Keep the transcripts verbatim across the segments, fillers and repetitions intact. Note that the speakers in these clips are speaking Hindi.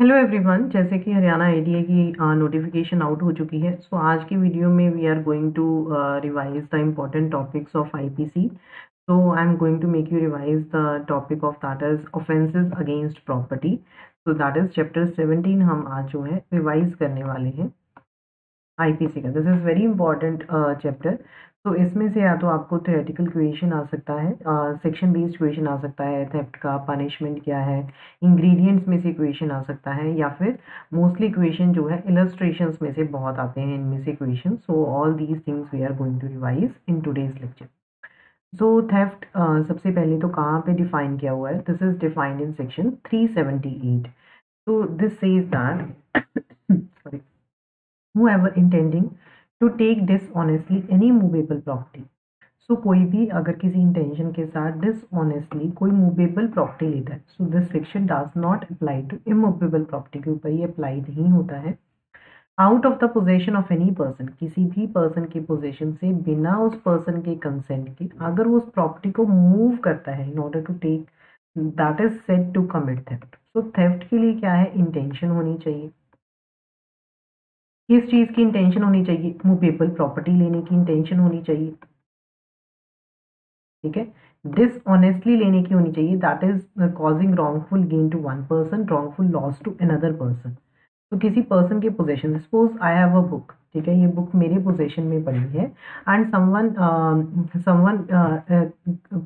हेलो एवरीवन, जैसे कि हरियाणा एडीए की नोटिफिकेशन uh, आउट हो चुकी है। सो so, आज की वीडियो में we are going to revise the important topics of IPC. So I am going to make you revise the topic of that is offences against property. So that is chapter seventeen हम आज जो है रिवाइज करने वाले हैं आईपीसी का। This is very important chapter. तो इसमें से या तो आपको थ्योरेटिकल क्वेश्चन आ सकता है, सेक्शन बेस्ड क्वेश्चन आ सकता है, थेफ्ट का पनिशमेंट क्या है, इंग्रेडिएंट्स में से क्वेश्चन आ सकता है, या फिर मोस्टली क्वेश्चन जो है इलस्ट्रेशंस में से बहुत आते हैं इनमें से question. So all these things we are going to revise in today's lecture. So theft सबसे पहले तो कहाँ पे डिफाइन किया हुआ है, this is defined in section three seventy eight. So this says that sorry whoever intending to take dishonestly any movable property, so कोई भी अगर किसी इंटेंशन के साथ dishonestly कोई movable property लेता है, so this section does not apply to immovable property के ऊपर ये apply नहीं होता है। Out of the possession of any person, किसी भी person के possession से बिना उस person के consent के अगर वो उस property को move करता है in order to take, that is said to commit theft। So theft के लिए क्या है, intention होनी चाहिए, किस चीज़ की इंटेंशन होनी चाहिए, मूवेबल प्रॉपर्टी लेने की इंटेंशन होनी चाहिए, ठीक है। डिसऑनेस्टली लेने की होनी चाहिए, that is causing wrongful gain to one person, wrongful loss to another person. तो किसी पर्सन के possession, suppose I have a book, ठीक है, ये बुक मेरे पोजेशन में पड़ी है, एंड समवन समवन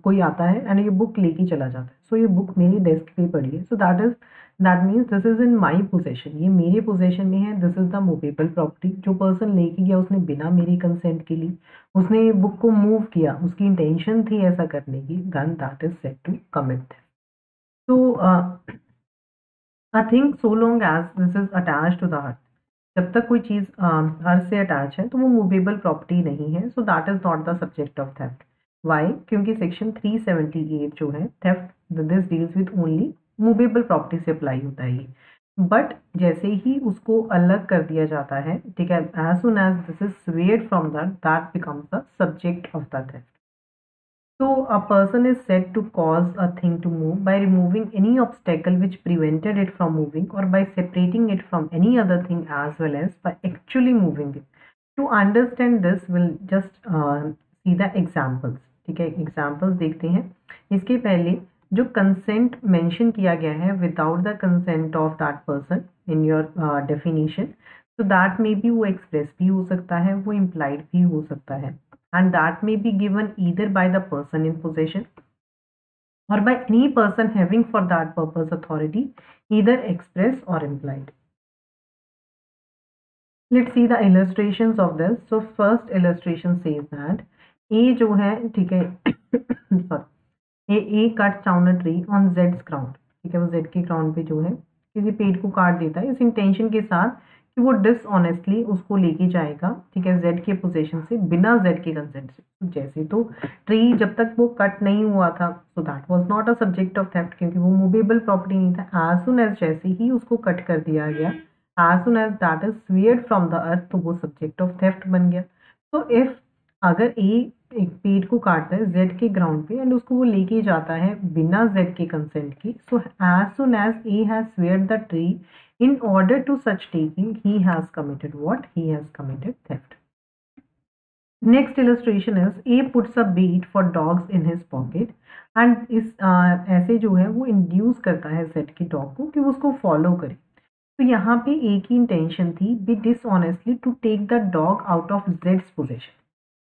कोई आता है एंड ये बुक लेके चला जाता है। सो so, ये बुक मेरी डेस्क पे पड़ी है, so that is that means this is in my possession, ये मेरे पोजेशन में है, this is the movable property. जो पर्सन लेके गया उसने बिना मेरे कंसेंट के लिए उसने बुक को मूव किया, उसकी इंटेंशन थी ऐसा करने की, then that is said to commit. So I think so long as this is attach to the earth, जब तक कोई चीज़ अर्थ से अटैच है तो वो मूवेबल प्रॉपर्टी नहीं है। So that is not the subject of theft. Why? क्योंकि सेक्शन थ्री सेवेंटी एट जो है theft, this deals with only movable property से अप्लाई होता है ये। बट जैसे ही उसको अलग कर दिया जाता है, ठीक है, as soon as this is severed from that, that becomes the subject of the theft. So a person is said to cause a thing to move by removing any obstacle which prevented it from moving, और by separating it from any other thing as well as by actually moving it. To understand this will just see the examples, ठीक है, एग्जाम्पल्स देखते हैं। इसके पहले जो कंसेंट मेंशन किया गया है, without the consent of that person in your definition, so that may be वो एक्सप्रेस भी हो सकता है, वो इम्प्लाइड भी हो सकता है, and that may be given either by the person in possession और by any person having for that purpose authority, either express और implied. Let's see the illustrations of this. So first illustration says that A जो है, ठीक है, sorry, A A cuts down a tree on जेड्स ग्राउंड, ठीक है, वो जेड के ग्राउंड पे जो है किसी पेड़ को काट देता है, इस इंटेंशन के साथ कि वो डिसऑनेस्टली उसको लेके जाएगा, ठीक है, जेड के पोजीशन से बिना जेड के कंसेंट से। जैसे तो ट्री जब तक वो कट नहीं हुआ था, so that was not a subject of theft, क्योंकि वो मूवेबल प्रॉपर्टी नहीं था। एज सुन एज जैसे ही उसको कट कर दिया गया, as soon as that is severed from the earth, तो वो सब्जेक्ट ऑफ थेफ्ट बन गया। सो इफ अगर ए एक पेड़ को काटता है जेड के ग्राउंड पे एंड उसको वो लेके जाता है बिना जेड के कंसेंट के, so as soon as A has severed the tree in order to such taking, he has committed what, he has committed theft. Next illustration is A puts a bait for dogs in his pocket, and is uh, ऐसे जो है वो इंड्यूस करता है जेड के डॉग को कि वो उसको फॉलो करे। तो so, यहाँ पे ए की इंटेंशन थी B dishonestly to take the dog out of जेड्स पोजिशन।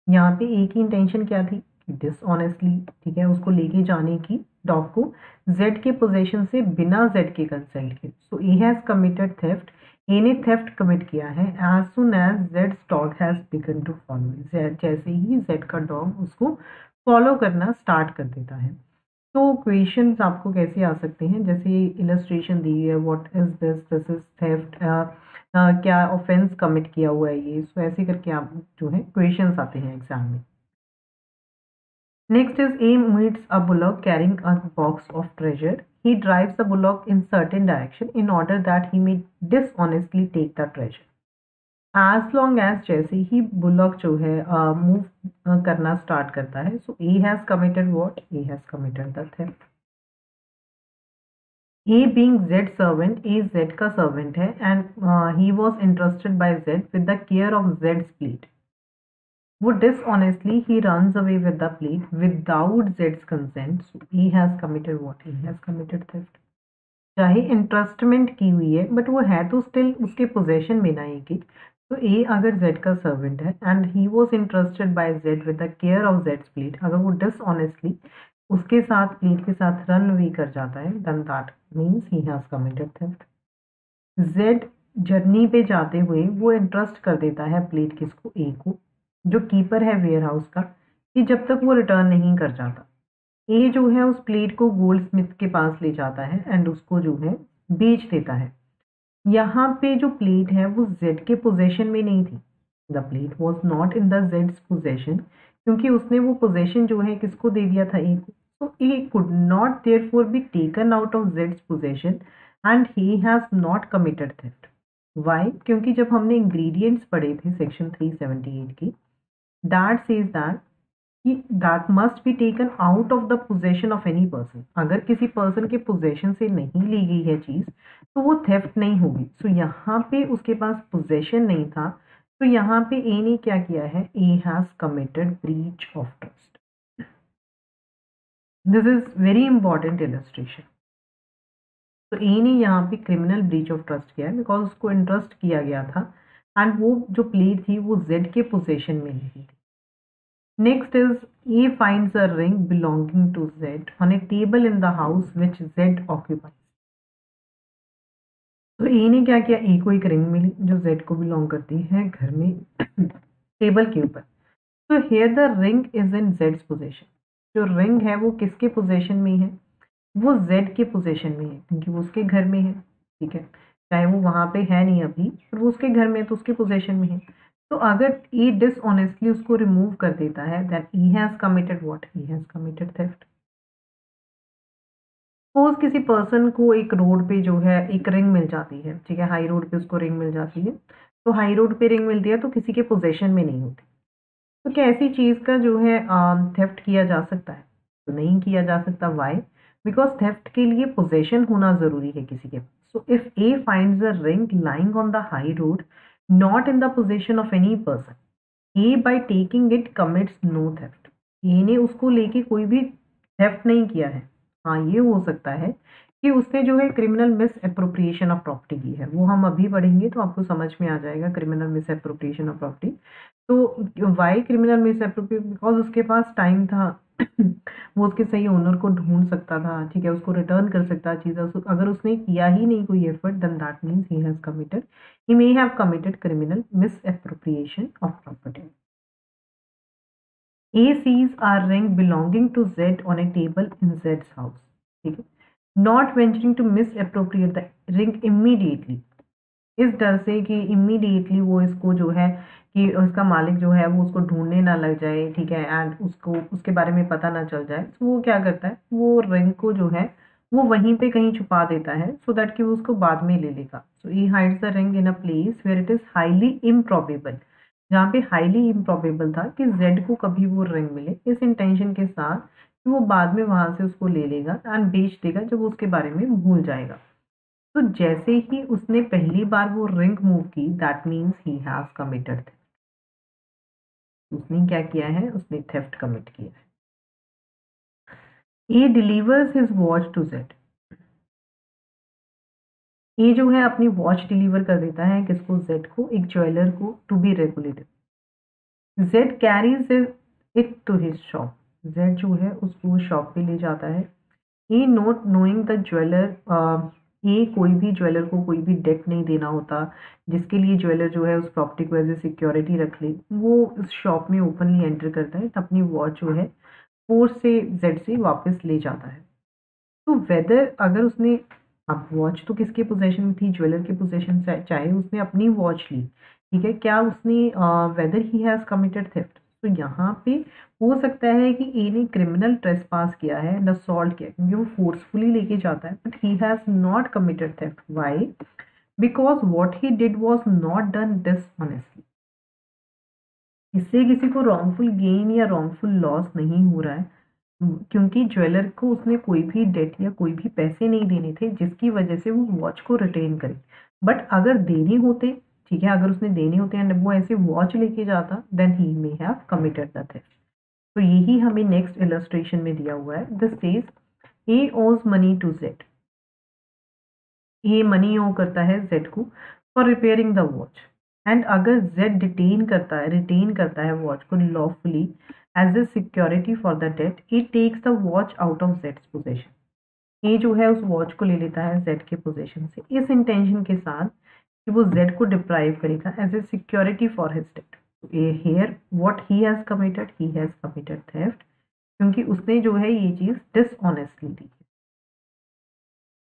यहाँ पे ए की इंटेंशन क्या थी, डिसऑनेस्टली, ठीक है, उसको लेके जाने की डॉग को जेड के पोजेशन से बिना जेड के कंसेंट के। So A has committed theft, A ने थेफ्ट कमिट किया है। एज सुन एज जेड्स dog has begun to follow, जैसे ही जेड का डॉग उसको फॉलो करना स्टार्ट कर देता है। तो क्वेश्चंस आपको कैसे आ सकते हैं, जैसे इलस्ट्रेशन दी है, what is this, this is theft, Uh, क्या ऑफेंस कमिट किया हुआ है ये। सो so, ऐसे करके आप जो है क्वेश्चंस आते हैं एग्जाम में। Next is A meets a bullock carrying a box of treasure, he drives a bullock in certain direction in order that he may dishonestly take the treasure. As long as जैसे ही बुलॉक जो है मूव uh, uh, करना स्टार्ट करता है, so A has committed what, A has committed the theft. A being Z servant, A Z का सर्वेंट है, and he was interested by Z with the care of जेड्स प्लीट. वो dishonestly he runs away with the plate without जेड्स consent. He has committed what? He has committed theft. चाहे इंटरेस्टमेंट की हुई है बट वो है तो स्टिल उसके पोजेशन में ना ये किट. तो ए अगर जेड का सर्वेंट है and he was interested by Z with the care of जेड्स प्लीट, अगर वो डिसऑनेस्टली उसके साथ प्लीट के साथ रन वे कर जाता है, then that means he has committed theft. Z journey पे जाते हुए वो इंटरेस्ट कर देता है प्लीट किसको? ए को, जो कीपर है वेयर हाउस का, कि जब तक वो रिटर्न नहीं कर जाता. ए जो है उस प्लीट को गोल्ड स्मिथ के पास ले जाता है एंड उसको जो है बेच देता है. यहाँ पे जो प्लीट है वो जेड के पोजेशन में नहीं थी. The plate was not in the जेड्स पोजेशन, क्योंकि उसने वो पोजेशन जो है किसको दे दिया था? ए को. So he could not therefore be taken out of Z's possession, and he has not committed theft. Why? क्योंकि जब हमने इंग्रेडिएंट्स पढ़े थे सेक्शन थ्री सेवेंटी एट की, that says that that must be taken out of the possession of any person. अगर किसी person के possession से नहीं ली गई है चीज तो वो theft नहीं होगी. So यहाँ पे उसके पास possession नहीं था, तो यहाँ पे A ने क्या किया है? A has committed breach of trust. This is very important illustration. तो ए ने यहाँ पे क्रिमिनल ब्रीच ऑफ ट्रस्ट किया है बिकॉज उसको इंटरेस्ट किया गया था एंड वो जो प्लीट थी वो जेड के पोजेशन में नहीं थी. Next is A finds a ring belonging to Z on a table in the house which Z occupies. तो ए ने क्या किया? ए को एक रिंग मिली जो जेड को बिलोंग करती है घर में टेबल के ऊपर. तो here the ring is in जेड्स पोजेशन. जो रिंग है वो किसके पोजेशन में है? वो जेड के पोजेशन में है, क्योंकि वो उसके घर में है. ठीक है, चाहे वो वहाँ पे है नहीं अभी, पर वो उसके घर में है तो उसके पोजेशन में है. तो अगर ए डिसऑनेस्टली उसको रिमूव कर देता है, then he has committed what? He has committed theft. Suppose किसी पर्सन को एक रोड पे जो है एक रिंग मिल जाती है. ठीक है, हाई रोड पे उसको रिंग मिल जाती है. तो हाई रोड पे रिंग मिलती है तो किसी के पोजेशन में नहीं होती. तो क्या ऐसी चीज़ का जो है थेफ्ट किया जा सकता है? तो नहीं किया जा सकता. वाई? बिकॉज थेफ्ट के लिए पोजेशन होना ज़रूरी है किसी के. So if A finds a ring lying on the high road not in the possession of any person, A by taking it commits no theft. A ने उसको लेके कोई भी थेफ्ट नहीं किया है. हाँ, ये हो सकता है कि उसने जो है criminal misappropriation of property की है. वो हम अभी पढ़ेंगे तो आपको समझ में आ जाएगा criminal misappropriation of property. तो why criminal misappropriation? Because उसके पास टाइम था, वो उसके सही ओनर को ढूंढ सकता था. ठीक है, उसको रिटर्न कर सकता चीज़. अगर उसने किया ही नहीं कोई effort, then that means he has committed, he may have committed criminal misappropriation of property. A seizes a ring belonging to Z on a table in जेड्स हाउस. ठीक है, not venturing to misappropriate the ring immediately. इस डर से कि इमीडिएटली वो इसको जो है कि उसका मालिक जो है वो उसको ढूंढने ना लग जाए. ठीक है, एंड उसको उसके बारे में पता ना चल जाए. तो वो क्या करता है? वो रिंग को जो है वो वहीं पे कहीं छुपा देता है सो दैट कि वो उसको बाद में ले लेगा. So he hides the ring in a place where it is highly improbable. जहाँ पे हाईली इम्प्रॉबेबल था कि जेड को कभी वो रिंग मिले, इस इंटेंशन के साथ वो बाद में वहाँ से उसको ले लेगा एंड बेच देगा जब उसके बारे में भूल जाएगा. तो जैसे ही उसने पहली बार वो रिंग मूव की, that means he has committed theft. उसने क्या किया है? उसने थेफ्ट कमिट किया है. A delivers his watch to Z. A जो है अपनी वॉच डिलीवर कर देता है किसको? जेड को, एक ज्वेलर को, to be regulated. Z carries it to his shop. Z जो है उसको शॉप पे ले जाता है. A not knowing the jeweller. A कोई भी ज्वेलर को कोई भी डेट नहीं देना होता, जिसके लिए ज्वेलर जो है उस प्रॉपर्टी को एज ए सिक्योरिटी रख ले. वो उस शॉप में ओपनली एंटर करता है, अपनी वॉच जो है फोर्स से जेड से वापस ले जाता है. तो वेदर अगर उसने, अब वॉच तो किसके पोजेशन में थी? ज्वेलर के पोजेशन. चाहे उसने अपनी वॉच ली, ठीक है, क्या उसने whether he has committed theft? तो यहाँ पे हो सकता है कि ए ने क्रिमिनल ट्रेसपास किया है, असॉल्ट किया, क्योंकि वो फोर्सफुली लेके जाता है, but he has not committed theft. Why? Because what he did was not done dishonestly. इससे किसी को रॉन्गफुल गेन या रॉन्गफुल लॉस नहीं हो रहा है. क्योंकि ज्वेलर को उसने कोई भी डेट या कोई भी पैसे नहीं देने थे, जिसकी वजह से वो वॉच को रिटेन करे। बट अगर देने होते, ठीक है, अगर उसने देने होते एंड वो ऐसे वॉच लेके जाता, then he may have committed the theft. तो यही हमें नेक्स्ट इलस्ट्रेशन में दिया हुआ है। This says A owes money to Z, A money owe करता है जेड को for repairing the watch, and अगर जेड डिटेन करता है रिटेन करता है वॉच को lawfully as a security for the debt, A takes the watch out of जेड्स पोजेशन। ए जो है उस वॉच को ले लेता है जेड के पोजेशन से, इस इंटेंशन के साथ कि वो जेड को डिप्राइव करेगा as a security for his debt. A here what he has committed, he has committed theft, क्योंकि उसने जो है ये चीज डिसऑनेस्टली दी।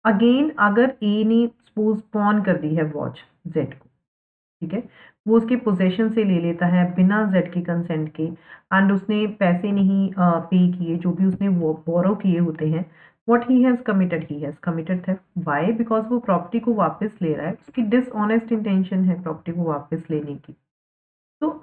अगेन अगर ए ने सपोज पॉन कर दी है वॉच जेड को, ठीक है, वो उसके पोजेशन से ले लेता है बिना जेड के कंसेंट के, एंड उसने पैसे नहीं पे किए जो भी उसने वो बोरो किए होते हैं, what he has committed, he has committed theft. Why? Because वो प्रॉपर्टी को वापस ले रहा है, उसकी डिसऑनेस्ट इंटेंशन है प्रॉपर्टी को वापस लेने की। तो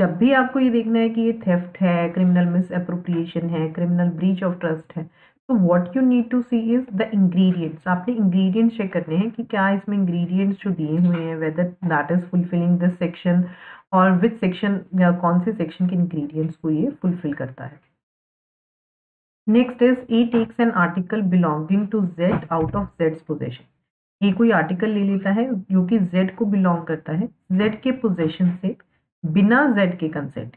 जब भी आपको ये देखना है कि ये थेफ्ट है, क्रिमिनल मिस एप्रोप्रिएशन है, क्रिमिनल ब्रीच ऑफ ट्रस्ट है, तो what you need to see is the ingredients. आपने इंग्रेडिएंट्स चेक करने हैं कि क्या इसमें इंग्रेडिएंट्स जो दिए हुए हैं, whether that is fulfilling this section, और विच सेक्शन, कौन से सेक्शन के इंग्रेडिएंट्स को ये फुलफिल करता है। Next is A takes an article belonging to Z out of जेड्स पोजेशन। ए कोई आर्टिकल ले लेता है जो कि जेड को बिलोंग करता है जेड के पोजेशन से बिना जेड के कंसेंट,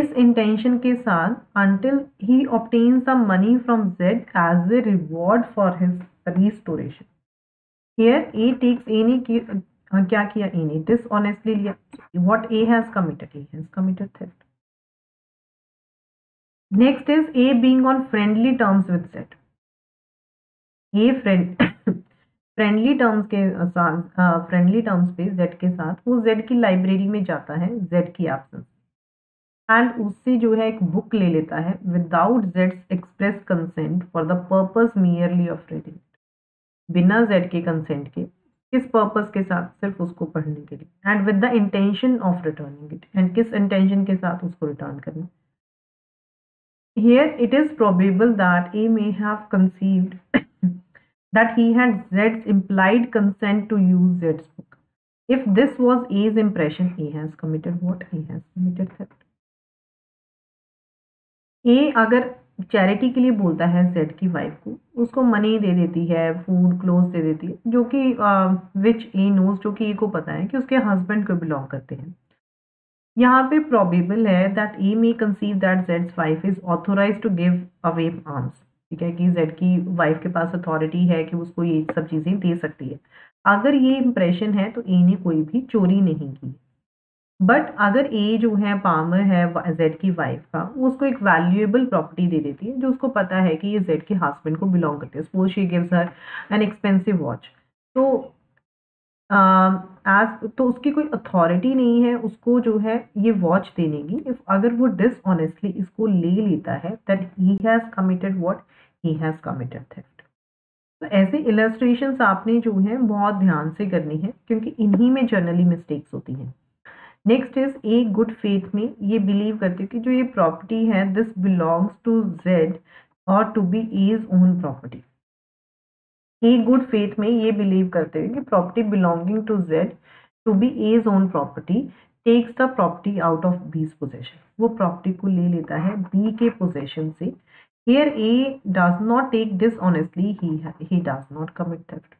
इस इंटेंशन के साथ until he obtains the money from Z as a reward for his restoration। Here A takes, A ने क्या किया, A ने dishonestly लिया। What A has committed, A has committed theft। Next is A being on friendly terms with Z। A friend friendly terms के साथ, फ्रेंडली टर्म्स पे Z के साथ, वो Z की लाइब्रेरी में जाता है Z की एब्सेंस, एंड उससे जो है एक बुक ले लेता है विदाउट जेड्स express consent for the purpose merely of reading, बिना जेड के कंसेंट के, किस पर्पस के साथ, सिर्फ उसको पढ़ने के लिए, and with the intention of returning it, and किस इंटेंशन के साथ उसको रिटर्न करना। Here it is probable that A may have conceived that he had जेड्स implied consent to use Jades book. If this was as impression, A has committed what, A has committed theft. ए अगर चैरिटी के लिए बोलता है जेड की वाइफ को, उसको मनी दे देती है, फूड क्लोथ दे देती है, जो कि विच ए नोज, जो कि ए को पता है कि उसके हस्बैंड को बिलोंग करते हैं। यहाँ पे प्रोबेबल है that A may conceive that जेड्स wife is authorise to give away arms, ठीक है, कि जेड की वाइफ के पास अथॉरिटी है कि उसको ये सब चीज़ें दे सकती है। अगर ये इम्प्रेशन है तो ए ने कोई भी चोरी नहीं की, बट अगर ए जो है पामर है जेड की वाइफ का, उसको एक वैल्यूएबल प्रॉपर्टी दे देती है जो उसको पता है कि ये जेड के हस्बैंड को बिलोंग करती है। Suppose she gives her an expensive watch, तो एज तो उसकी कोई अथॉरिटी नहीं है उसको जो है ये वॉच देने की। इफ अगर वो डिसऑनेस्टली इसको ले लेता है, that he has committed what, he has committed theft. तो ऐसे इलस्ट्रेशंस आपने जो है बहुत ध्यान से करनी है, क्योंकि इन्हीं में जनरली मिस्टेक्स होती हैं। Next is A good faith में ये बिलीव करते हैं कि जो ये प्रॉपर्टी है दिस बिलोंग्स टू जेड और to be as own property. A good faith में ये बिलीव करते हैं कि property belonging to Z to be as own property takes the property out of B's possession. वो प्रॉपर्टी को ले लेता है बी के पोजेशन से। Here A does not take dishonestly, he does not commit theft,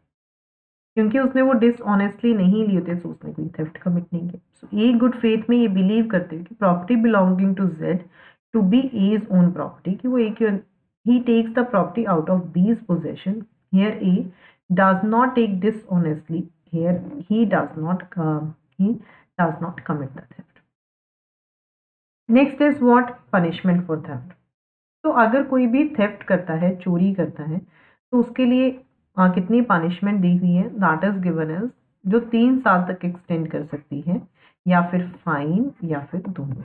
क्योंकि उसने वो डिसऑनेस्टली नहीं लिए थे, तो उसने कोई थेफ्ट कमिट नहीं किया। सो ए गुड फेथ में ये बिलीव करते हैं कि property belonging to Z to be as own property, कि वो एक ही takes the property out of B's possession. Here A does not take dishonestly, here he does not he does not commit the theft. Next is what punishment for theft. तो अगर कोई भी थेफ्ट करता है, चोरी करता है, तो उसके लिए Uh, कितनी पनिशमेंट दी हुई है, दैट इज गिवन एज, जो तीन साल तक एक्सटेंड कर सकती है, या फिर फाइन, या फिर दोनों।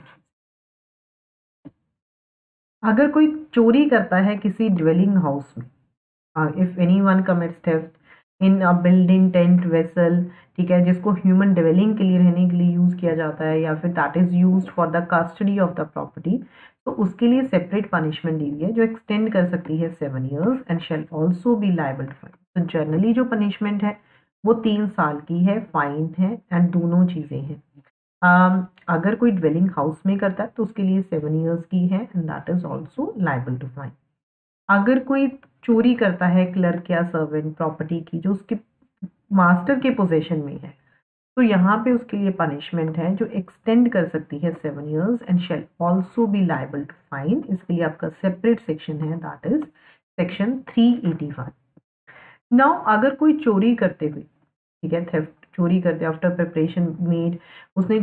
अगर कोई चोरी करता है किसी ड्वेलिंग हाउस में, if any one commits theft in a building, tent, vessel, ठीक है, जिसको ह्यूमन डिवेलिंग के लिए, रहने के लिए यूज़ किया जाता है, या फिर that is used for the custody of the property, तो उसके लिए सेपरेट पनिशमेंट दी हुई है जो एक्सटेंड कर सकती है seven years and shall also be liable to fine. तो जनरली जो पनिशमेंट है वो तीन साल की है, फाइन है एंड दोनों चीज़ें हैं। um, अगर कोई डिवेलिंग हाउस में करता है तो उसके लिए सेवन ईयर्स की है and that is also liable to fine. अगर कोई चोरी करता है क्लर्क या सर्वेंट प्रॉपर्टी की जो उसके मास्टर के पोजीशन में है, तो यहाँ पे उसके लिए पनिशमेंट है जो एक्सटेंड कर सकती है seven years and shall also be liable to fine. इसके लिए आपका सेपरेट सेक्शन है that is section three eighty one. Now अगर कोई चोरी करते हुए, ठीक है, थेफ्ट चोरी करते आफ्टर प्रिपरेशन मेड, उसने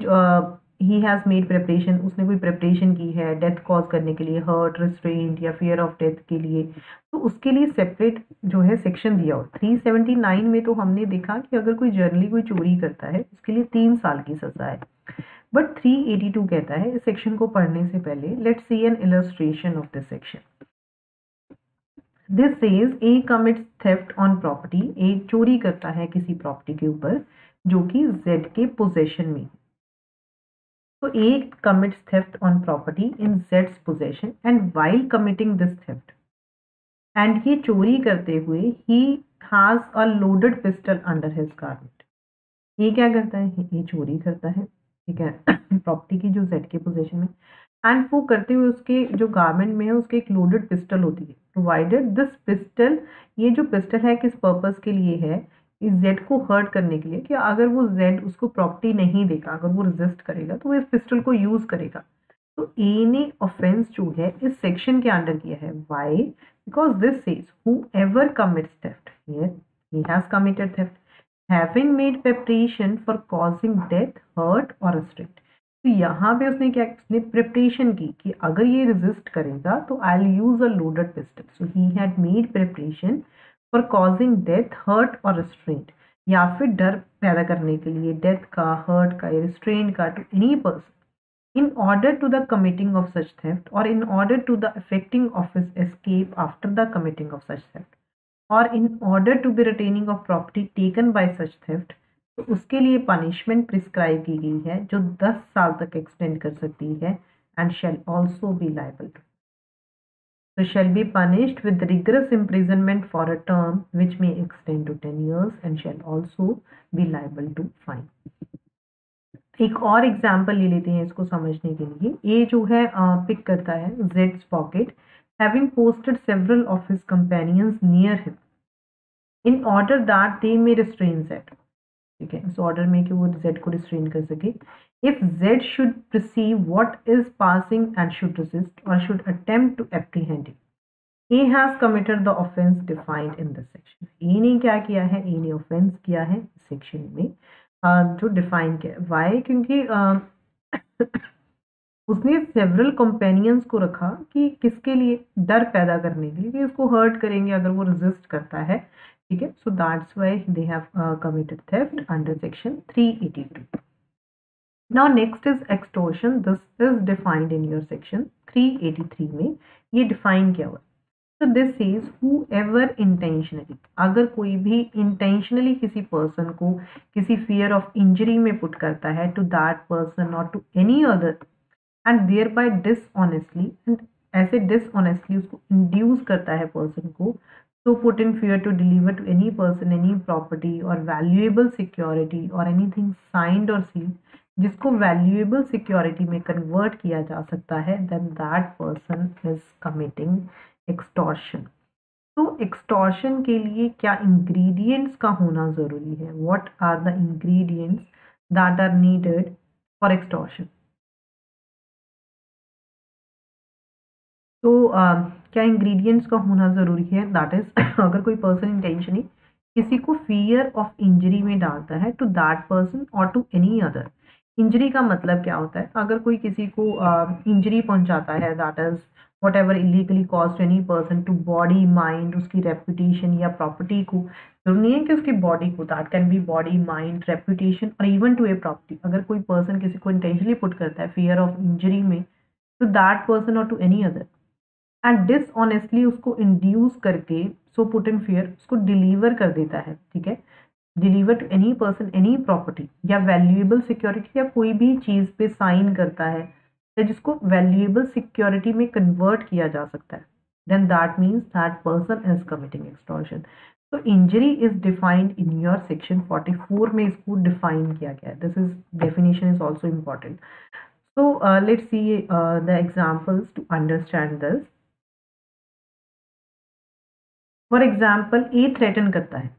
ही हैज़ मेड प्रिपरेशन, उसने कोई प्रिपरेशन की है डेथ कॉज करने के लिए, हर्ट, रिस्ट्रेंट या फियर ऑफ डेथ के लिए, तो उसके लिए सेपरेट जो है सेक्शन दिया हो। थ्री सेवेंटी नाइन में तो हमने देखा कि अगर कोई जर्नली कोई चोरी करता है उसके लिए तीन साल की सज़ा है, बट थ्री एटी टू कहता है, इस सेक्शन को पढ़ने से पहले let's see an illustration of this section. This says A commits theft on property, A चोरी करता है किसी प्रॉपर्टी के ऊपर जो कि जेड के पोजेशन में है। तो A commits theft on property in Z's possession and while committing this theft, and ये चोरी करते हुए he has a loaded pistol under his garment। ये क्या करता है, ये चोरी करता है, ठीक है, प्रॉपर्टी की जो Z के पोजेशन में, एंड वो करते हुए उसके जो गारमेंट में है उसके एक लोडेड पिस्टल होती है। प्रोवाइडेड दिस पिस्टल, ये जो पिस्टल है किस पर्पज़ के लिए है, इस जेड को हर्ट करने के लिए, कि अगर वो जेड उसको प्रॉपर्टी नहीं देगा, अगर वो रेजिस्ट करेगा तो वो इस पिस्टल को यूज़ करेगा। तो ए ने ऑफेंस जो है इस सेक्शन के अंडर किया है। Why? Because this says whoever commits theft, he has committed theft having made preparation for causing death, hurt और रिस्ट्रिक्ट। तो यहाँ पे उसने क्या, उसने प्रिपरेशन की कि अगर ये रेजिस्ट करेगा तो I will use a loaded pistol. So he had made preparation for causing death, hurt और रिस्ट्रेंट, या फिर डर पैदा करने के लिए डेथ का, हर्ट का या रिस्ट्रेंट का, to any person in order to the committing of such theft और in order to the affecting of his escape after the committing of such theft और in order to the retaining of property taken by such theft. तो उसके लिए पनिशमेंट प्रिस्क्राइब की गई है जो दस साल तक एक्सटेंड कर सकती है and shall also be liable to, so shall be punished with rigorous imprisonment for a term which may extend to ten years and shall also be liable to fine। एक और एग्जाम्पल ले लेते हैं इसको समझने के लिए। ये जो है पिक करता है जेड्स pocket, having posted several of his companions near him in order that they may restrain Z, ठीक है, इस ऑर्डर में कि वो जेड को रिस्ट्रेन कर सके। If Z should perceive what is passing and should resist or should attempt to apprehend it, A has committed the offense defined in this section। A ने क्या किया है, A ने offense किया है section में जो define किया है। Why? क्योंकि उसने several companions को रखा कि किसके लिए, डर पैदा करने के लिए कि उसको hurt करेंगे अगर वो resist करता है, ठीक है। So that's why they have committed theft under section three eighty-two। Now next is extortion। This is defined in your section three eighty-three में ये define किया हुआ। So this says whoever intentionally, अगर कोई भी intentionally किसी person को किसी fear of injury में put करता है to that person or to any other and thereby dishonestly, and ऐसे dishonestly उसको induce करता है person को so put in fear to deliver to any person any property or valuable security or anything signed or sealed, जिसको वैल्यूएबल सिक्योरिटी में कन्वर्ट किया जा सकता है, then that person is committing extortion. तो एक्सटॉर्शन के लिए क्या इंग्रेडिएंट्स का होना ज़रूरी है, what are the ingredients that are needed for extortion. तो क्या इंग्रेडिएंट्स का होना ज़रूरी है, दैट इज अगर कोई पर्सन इंटेंशनली किसी को फियर ऑफ इंजरी में डालता है टू दैट पर्सन और टू एनी अदर। इंजरी का मतलब क्या होता है, अगर कोई किसी को इंजरी uh, पहुंचाता है that is whatever illegally cause to any person to body, mind, उसकी रेपुटेशन या प्रॉपर्टी को। जरूरी नहीं है कि उसकी बॉडी को, that can be body, mind, reputation और इवन टू ए प्रॉपर्टी। अगर कोई पर्सन किसी को इंटेंशनली पुट करता है फियर ऑफ इंजरी में टू दैट पर्सन और to any other, and dishonestly उसको इंड्यूस करके सो पुट इन फियर उसको डिलीवर कर देता है, ठीक है, deliver to any person any property या वैल्यूएबल सिक्योरिटी या कोई भी चीज़ पे साइन करता है या जिसको वैल्यूएबल सिक्योरिटी में कन्वर्ट किया जा सकता है, then that means that person is committing extortion. तो injury is defined in your section forty four में इसको डिफाइन किया गया है। This is definition is also important. So let's see the examples to understand this. For example, A threaten करता है,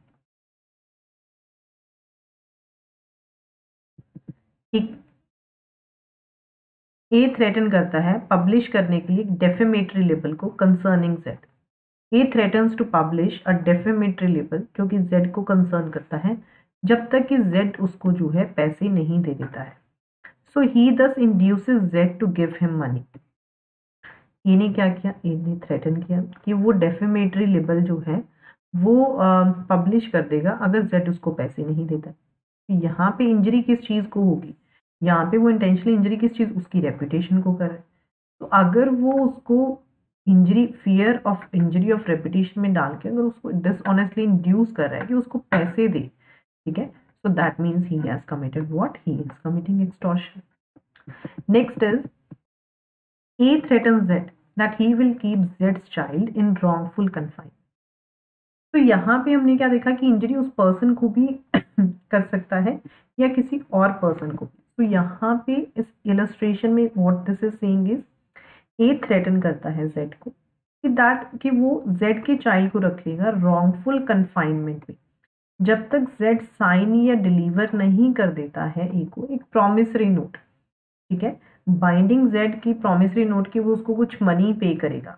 ठीक, ए थ्रेटन करता है पब्लिश करने के लिए डेफेमेटरी लेबल को concerning Z. A threatens to publish a defamatory label जो कि जेड को कंसर्न करता है जब तक कि जेड उसको जो है पैसे नहीं दे देता है। So he thus induces Z to give him money. A ने क्या किया, ए ने थ्रेटन किया कि वो डेफेमेटरी लेबल जो है वो पब्लिश uh, कर देगा अगर जेड उसको पैसे नहीं देता। यहाँ पे इंजरी किस चीज़ को होगी, यहाँ पे वो इंटेंशनली इंजरी किस चीज़, उसकी रेपुटेशन को करे। तो अगर वो उसको injury fear of injury of reputation में डाल के अगर उसको डिसऑनेस्टली इंड्यूस कर रहा है कि उसको पैसे दे, ठीक है, so that means he has committed what, he is committing extortion. Next is A threatens Z that he will keep जेड्स चाइल्ड इन रॉन्गफुल कन्फाइनमेंट। तो यहाँ पे हमने क्या देखा कि इंजरी उस पर्सन को भी कर सकता है या किसी और पर्सन को भी। तो so, यहाँ पे इस इलस्ट्रेशन में what this is saying is, A threaten करता है जेड को कि दैट कि वो जेड के चाइल्ड को रखेगा रॉन्गफुल कन्फाइनमेंट में जब तक जेड साइन या डिलीवर नहीं कर देता है ए को एक प्रोमिसरी नोट, ठीक है, बाइंडिंग जेड की प्रोमिसरी नोट की वो उसको कुछ मनी पे करेगा।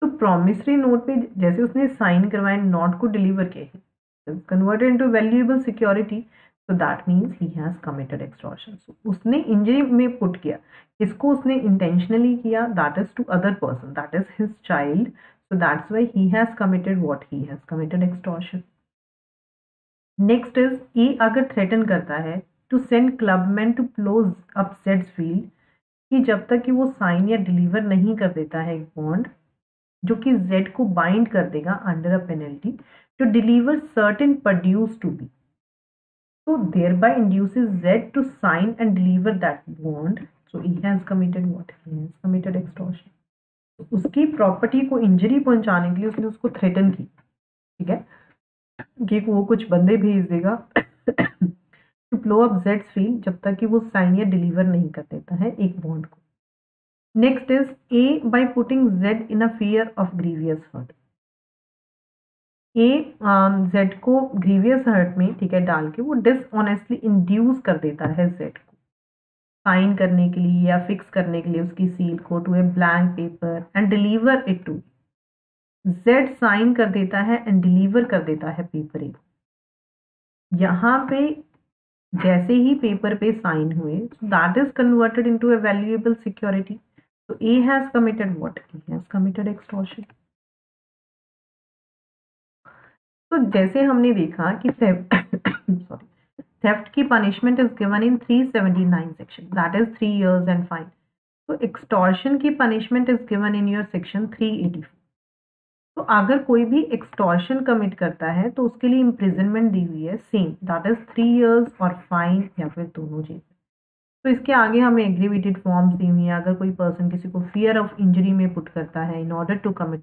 तो प्रोमिसरी नोट पे जैसे उसने साइन करवाया, नोट को डिलीवर किया, converted into valuable security, so that means he has committed extortion. उसने इंजरी में पुट किया, इसको उसने इंटेंशनली किया, that is to other person, that is his child, so that's why he has committed what, he has committed extortion. Next is A अगर थ्रेटन करता है to send clubmen to close up जेड्स फील्ड कि जब तक कि वो साइन या डिलीवर नहीं कर देता है एक बॉन्ड जो कि Z को बाइंड कर देगा under a penalty to deliver certain produce to be, so thereby induces Z to sign and deliver that bond, so he has committed what, he has committed extortion. उसकी प्रॉपर्टी को इंजरी पहुंचाने के लिए उसने उसको थ्रेटन की, ठीक है, कि वो कुछ बंदे भेज देगा टू ब्लो अप जेड्स फील्ड जब तक कि वो साइन या डिलीवर नहीं कर देता है एक बॉन्ड को। Next is A by putting Z in a fear of grievous hurt. A Z को ग्रीवियस हर्ट में, ठीक है, डाल के वो डिसऑनेस्टली इंड्यूस कर देता है जेड को साइन करने के लिए या फिक्स करने के लिए उसकी सील को to a blank paper and deliver it to Z. Sign कर देता है एंड डिलीवर कर देता है पेपर ए। यहाँ पे जैसे ही पेपर पे साइन हुए, that is converted into a valuable security, so A has committed what? A has committed extortion. तो जैसे हमने देखा कि सॉरी, theft की punishment is given in three seventy-nine section, that is three years and fine. तो extortion की punishment is given in your section three eighty-four. तो अगर कोई भी extortion commit करता है तो उसके लिए imprisonment दी हुई है same, that is three years or fine या फिर दोनों चीज। तो इसके आगे हमें एग्रीवेटेड फॉर्म्स दी हुई हैं। अगर कोई पर्सन किसी को फियर ऑफ इंजरी में पुट करता है in order to commit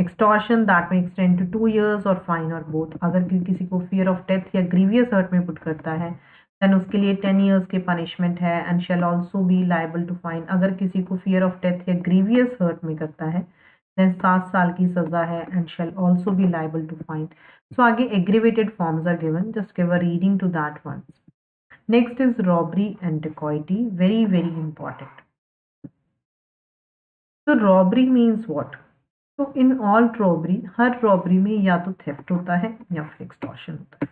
extortion, that में एक्सटेंड टू टू इयर्स और फाइन और बोथ। अगर किसी को फियर ऑफ डेथ या ग्रीवियस हर्ट में पुट करता है देन उसके लिए टेन इयर्स के पनिशमेंट है and shall also be liable to fine. अगर किसी को फियर ऑफ डेथ या ग्रीवियस हर्ट में करता है देन सात साल की सजा है and shall also be liable to fine. So आगे aggravated forms are given, just give a reading to that one. Next is robbery and dacoity, very very important. तो रॉबरी मीन्स व्हाट, तो इन ऑल रॉबरी, हर रॉबरी में या तो थेफ्ट होता है या फिर एक्सटॉर्शन होता है।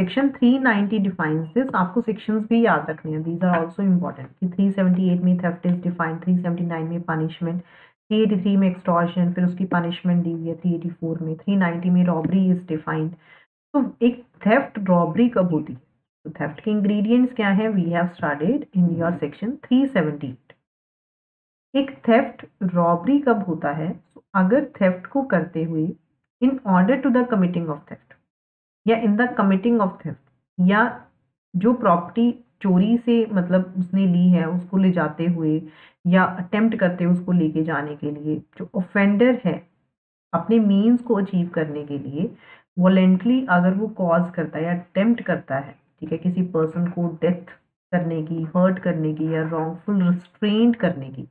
Section three ninety defines this. आपको सेक्शंस भी याद रखने हैं, दीज आर ऑल्सो इम्पॉर्टेंट। कि three seventy-eight में theft is defined, three seventy-nine में पनिशमेंट, three eighty-three में एक्सटॉर्शन, फिर उसकी पनिशमेंट दी हुई है three eighty-four में, three ninety में रॉबरी इज डिफाइंड। तो एक थेफ्ट रॉबरी कब होती है, तो थेफ्ट के इंग्रेडिएंट्स क्या है, we have studied in your section three seventy-eight। एक थेफ्ट रॉबरी कब होता है? तो अगर थेफ्ट को करते हुए in order to the committing of theft या in the committing of theft या जो प्रॉपर्टी चोरी से मतलब उसने ली है उसको ले जाते हुए या अटेम्प्ट करते हुए उसको लेके जाने के लिए जो ऑफेंडर है अपने मीन्स को अचीव करने के लिए वॉलेंटली अगर वो कॉज करता है या अटेम्प्ट करता है, ठीक है, किसी पर्सन को डेथ करने की, हर्ट करने की या रॉन्गफुल रिस्ट्रेंट करने की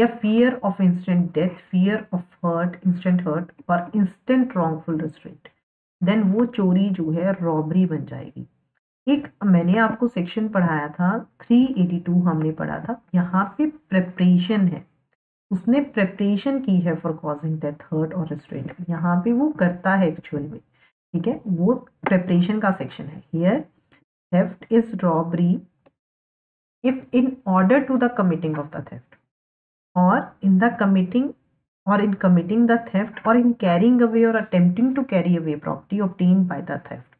या fear of instant death, fear of hurt, instant hurt और इंस्टेंट रॉन्गफुल रिस्ट्रेंट, देन वो चोरी जो है रॉबरी बन जाएगी। एक मैंने आपको सेक्शन पढ़ाया था तीन सौ बयासी हमने पढ़ा था, यहाँ पे प्रेपरेशन है, उसने प्रेपरेशन की है फॉर कॉजिंग डेथ, हर्ट और रिस्ट्रेंट, यहाँ पे वो करता है एक्चुअल में, ठीक है, वो प्रेपरेशन का सेक्शन है। Here theft is robbery if in order to the committing of the theft और इन द कमिटिंग और इन कमिटिंग द थेफ्ट और इन कैरिंग अवे और attempting to carry away property obtain by the theft,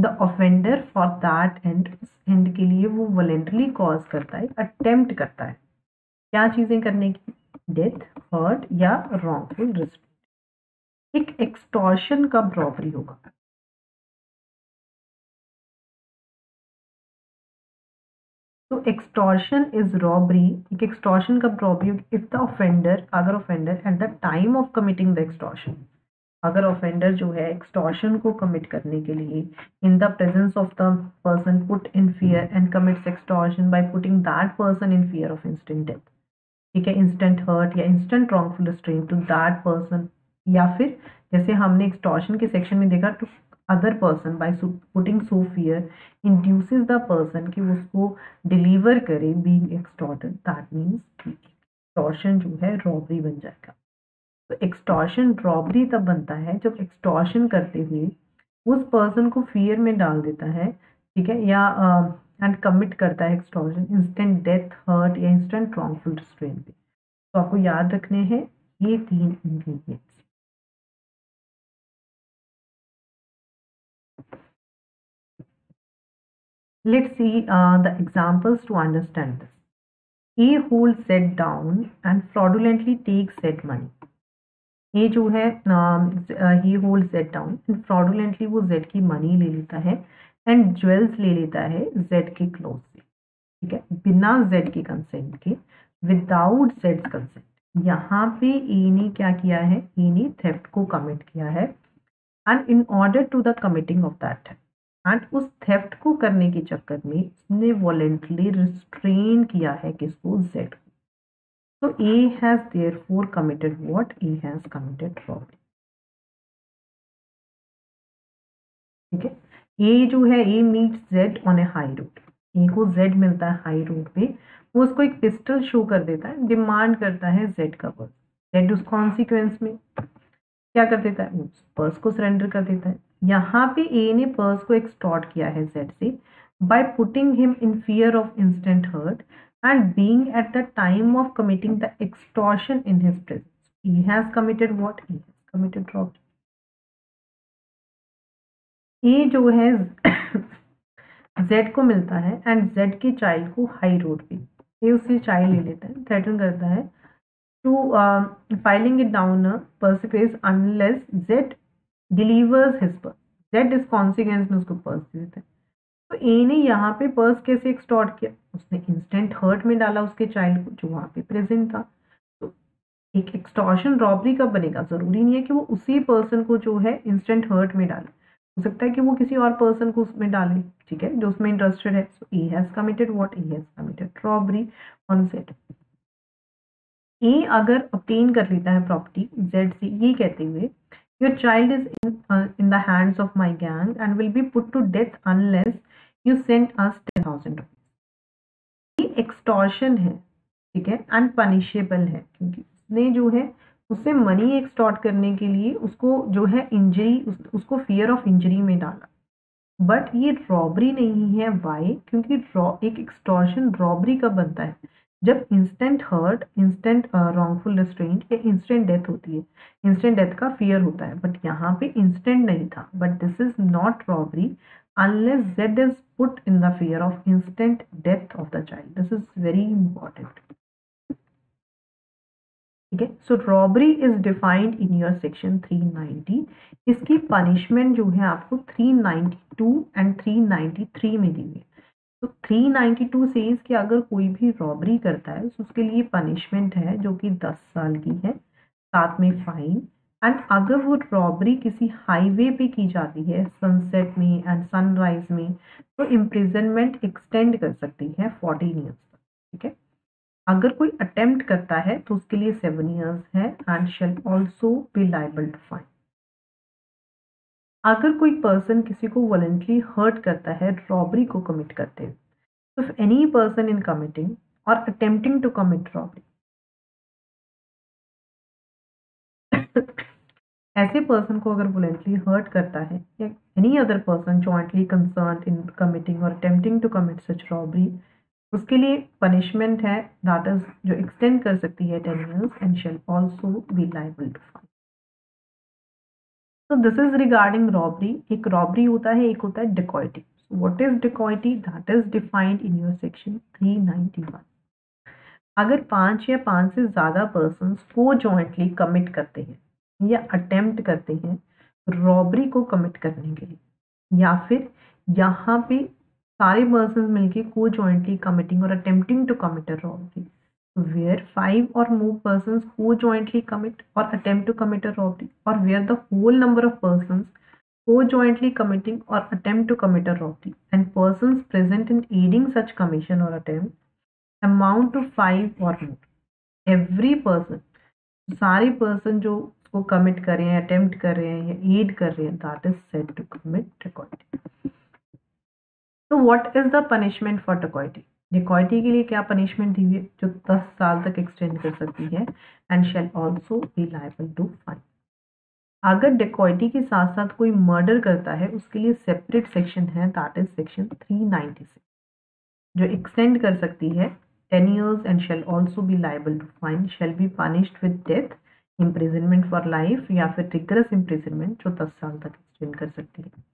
the offender for that end, उस एंड के लिए वो वॉलेंटली कॉज करता है, अटेम्प्ट करता है क्या चीजें करने की, डेथ, हर्ट या रॉन्गफुल रिस्ट्रेंट। एक एक्सटॉर्शन का रॉबरी होगा, तो एक्सटॉर्शन इज रॉबरी, एक एक्सटॉर्शन का रॉबरी इफ द ऑफेंडर, अगर offender at the time of committing the extortion, अगर ऑफेंडर जो है एक्सटॉर्शन को कमिट करने के लिए in the presence of the person put in fear and commits extortion by putting that person in fear of instant death, ठीक है, इंस्टेंट हर्ट या instant wrongful restraint to that person या फिर जैसे हमने एक्सटॉर्शन के सेक्शन में देखा to other person by putting so fear induces the person कि उसको डिलीवर करे being extorted, that means extortion जो है रॉबरी बन जाएगा। तो एक्सटॉर्शन रॉबरी तब बनता है जब एक्सटॉर्शन करते हुए उस पर्सन को फियर में डाल देता है, ठीक है, या एंड uh, कमिट करता है एक्सटॉर्शन इंस्टेंट डेथ, हर्ट या इंस्टेंट रॉन्गफुल रिस्ट्रेंट पे। तो आपको याद रखने हैं ये तीन ingredients. Let's see uh, the examples to understand this. A holds Z down and fraudulently takes Z money. A जो है uh, he holds Z down and fraudulently वो Z की money ले लेता है and jewels ले लेता है Z के clothes से, ठीक है, बिना Z के consent के, without Z's consent. यहाँ पे A ने क्या किया है? A ने theft को commit किया है and in order to the committing of that theft. And उस थेफ्ट को करने के चक्कर में उसने वॉलेंटली रिस्ट्रेन किया है किसको? जेड को। तो A has therefore committed what? A has committed robbery, ठीक है। ए जो है A meets Z on a high road, A को जेड मिलता है हाई रोड पे, वो उसको एक पिस्टल शो कर देता है, डिमांड करता है जेड का पर्स, जेड उस कॉन्सिक्वेंस में क्या कर देता है? पर्स को सरेंडर कर देता है। यहाँ पे ए ने पर्स को एक्सटॉर्ट किया है जेड से by putting him in fear of instant hurt and being at the time of committing the extortion in his presence. He has committed what? He has committed robbery. A जो है जेड को मिलता है एंड जेड के चाइल्ड को हाई रोड पे, ए उससे चाइल्ड ले लेता है, थ्रेटन करता है to filing it down purse page unless Z delivers his purse, that is consequence में उसको पर्स दे देता है। तो ए ने यहाँ पे पर्स कैसे एक्सटॉर्ट किया? उसने इंस्टेंट हर्ट में डाला उसके चाइल्ड को जो वहाँ पे प्रेजेंट था। तो एक एक्सटॉर्शन रॉबरी कब बनेगा? जरूरी नहीं है कि वो उसी पर्सन को जो है इंस्टेंट हर्ट में डाले, हो सकता है कि वो किसी और पर्सन को उसमें डाले, ठीक है, जो उसमें इंटरेस्टेड है। So A has committed what? A has committed robbery on Z. A अगर ऑब्टेन कर लेता है प्रॉपर्टी जेड से ये कहते हुए Your child is in, uh, in the hands of my gang and will be put to death unless you send us ten thousand rupees. ये एक्सटॉर्शन है, ठीक है, अनपनिशेबल है क्योंकि उसने जो है उससे मनी एक्सटॉर्ट करने के लिए उसको जो है इंजरी उस, उसको फियर ऑफ इंजरी में डाला। बट ये रॉबरी नहीं है। वाई? क्योंकि एक एक्सटॉर्शन रॉबरी कब बनता है? जब instant hurt, instant wrongful restraint या इंस्टेंट डेथ होती है, इंस्टेंट डेथ का फियर होता है। बट यहाँ पे इंस्टेंट नहीं था। But this is not robbery unless Z is put in the fear of instant death of the child. This is very important. ठीक है। So robbery is defined in your section three ninety, इसकी पनिशमेंट जो है आपको three ninety two and three ninety three में दी है। तो थ्री नाइन्टी टू सेज कि अगर कोई भी रॉबरी करता है तो उसके लिए पनिशमेंट है जो कि दस साल की है, साथ में फाइन। एंड अगर वो रॉबरी किसी हाईवे पे की जाती है सनसेट में एंड सनराइज में तो इम्प्रिजनमेंट एक्सटेंड कर सकती है फोर्टीन ईयर्स तक, ठीक है। अगर कोई अटेम्प्ट करता है तो उसके लिए सेवन ईयर्स है and shall also be liable to fine. अगर कोई पर्सन किसी को वॉलेंटली हर्ट करता है रॉबरी को कमिट करते हैं, तो if any person in committing और अटेम्प्टिंग टू कमिट रॉबरी, ऐसे पर्सन को अगर वॉलेंटली हर्ट करता है या any other person jointly concern in committing और attempting to commit such robbery, उसके लिए पनिशमेंट है दैट इज जो एक्सटेंड कर सकती है ten years and shall also be liable to fine. So this is regarding robbery. एक robbery होता है, एक होता है डकैती। So what is डकैती? That is defined in your section three ninety one. अगर पांच या पांच से ज्यादा persons को jointly commit करते हैं या attempt करते हैं robbery को commit करने के लिए, या फिर यहाँ पे सारे persons मिलके को jointly committing और attempting to commit a robbery, where five or more persons co-jointly commit or attempt to commit a robbery, or where the whole number of persons co-jointly committing or attempt to commit a robbery and persons present in aiding such commission or attempt amount to five or more. Every person, सारे person जो उसको commit कर रहे हैं, attempt कर रहे हैं या aid कर रहे हैं, that is said to commit dacoity. So what is the punishment for dacoity? डकैती के लिए क्या पनिशमेंट दी हुई है जो दस साल तक एक्सटेंड कर सकती है and shall also be liable to fine. अगर डकैती के साथ साथ कोई मर्डर करता है उसके लिए सेपरेट सेक्शन है that is section three ninety six जो एक्सटेंड कर सकती है ten years and shall also be liable to fine, shall be punished with death, imprisonment for life या फिर रिग्रेस इम्प्रिजनमेंट जो दस साल तक एक्सटेंड कर सकती है।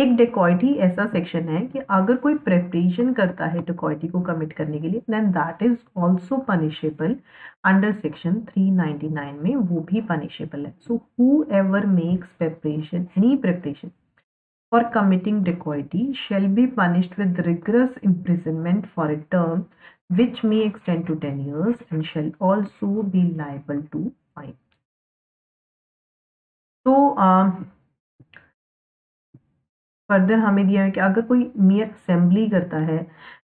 एक डकैती ऐसा सेक्शन है कि अगर कोई प्रिपरेशन करता है डकैती को कमिट करने के लिए then that is also punishable under section three ninety nine में, वो भी पनिशेबल है। So whoever makes preparation, any preparation for committing डकैती shall be punished with rigorous imprisonment for a term which may extend to ten years and shall also be liable to fine. तो फर्दर हमें दिया है कि अगर कोई मियर असेंबली करता है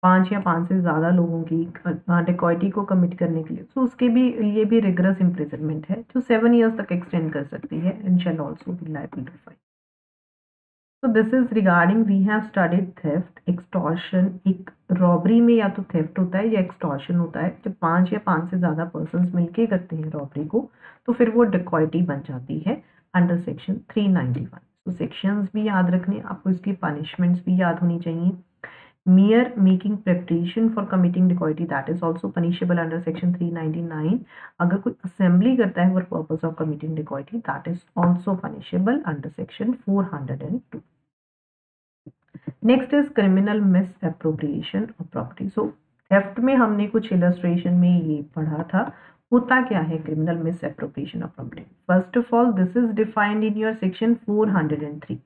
पांच या पांच से ज़्यादा लोगों की डकैती को कमिट करने के लिए तो उसके भी ये भी रिग्रेस इम्प्रिजनमेंट है जो सेवन ईयर्स तक एक्सटेंड कर सकती है and shall also be liable to fine. तो this is regarding we have studied theft extortion. एक रॉबरी में या तो थेफ्ट होता है या एक्सटॉर्शन होता है, जब पाँच या पाँच से ज़्यादा पर्सन मिल के करते हैं रॉबरी को तो फिर वो डकैती बन जाती है under section three ninety one. तो सेक्शंस भी याद रखने, आपको इसकी पनिशमेंट्स भी याद होनी चाहिए। Mere making preparation for committing डकैती that is also punishable under section three ninety nine. अगर कोई असेंबली करता है फॉर पर्पस ऑफ कमिटिंग डकैती that is also punishable under section four hundred and two. Next is criminal misappropriation of property. So theft में हमने कुछ इलस्ट्रेशन में ये पढ़ा था होता क्या है criminal misappropriation of property. First of all this is defined in your section four hundred and three,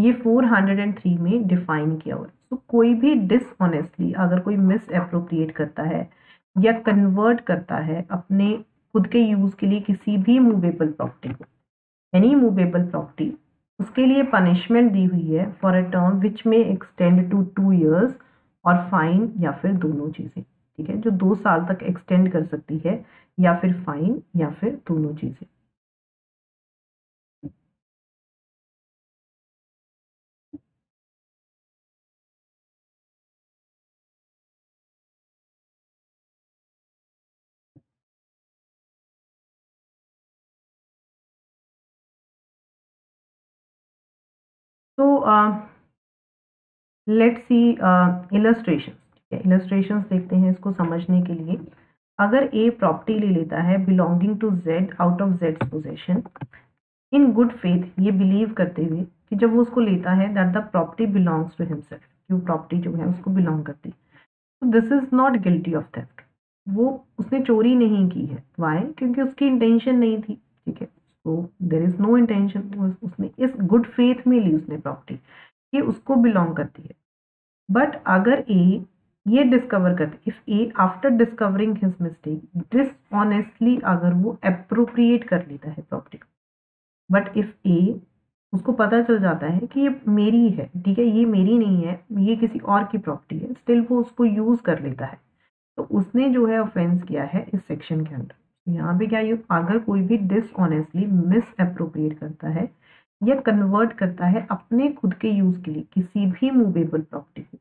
ये फोर हंड्रेड एंड थ्री में डिफाइन किया हुआ है। so, कोई भी डिसऑनेस्टली अगर कोई मिस एप्रोप्रिएट करता है या कन्वर्ट करता है अपने खुद के यूज के लिए किसी भी मूवेबल प्रॉपर्टी को, एनी मूवेबल प्रॉपर्टी, उसके लिए पनिशमेंट दी हुई है for a term which may extend to two years और फाइन या फिर दोनों चीजें, ठीक है, जो दो साल तक एक्सटेंड कर सकती है या फिर फाइन या फिर दोनों चीजें। तो लेट्स सी इलस्ट्रेशन, इलस्ट्रेशंस देखते हैं इसको समझने के लिए। अगर ए प्रॉपर्टी ले लेता है belonging to Z out of जेड्स पोजेशन इन गुड फेथ, ये बिलीव करते हुए कि जब वो उसको लेता है that the property belongs to himself, property जो है उसको बिलोंग करती है, this is not guilty of theft. वो उसने चोरी नहीं की है। वाई? क्योंकि उसकी इंटेंशन नहीं थी। ठीक है, so there is no intention. उसने इस गुड फेथ में ली उसने प्रॉपर्टी, ये उसको बिलोंग करती है। बट अगर ए ये डिस्कवर करती, if A after discovering his mistake dishonestly अगर वो एप्रोप्रिएट कर लेता है प्रॉपर्टी को, बट इफ ए उसको पता चल जाता है कि ये मेरी है, ठीक है, ये मेरी नहीं है, ये किसी और की प्रॉपर्टी है, स्टिल वो उसको यूज कर लेता है, तो उसने जो है ऑफेंस किया है इस सेक्शन के अंदर। यहाँ पे क्या, ये अगर कोई भी डिसऑनेस्टली मिस एप्रोप्रिएट करता है या कन्वर्ट करता है अपने खुद के यूज के लिए किसी भी मूवेबल प्रॉपर्टी को,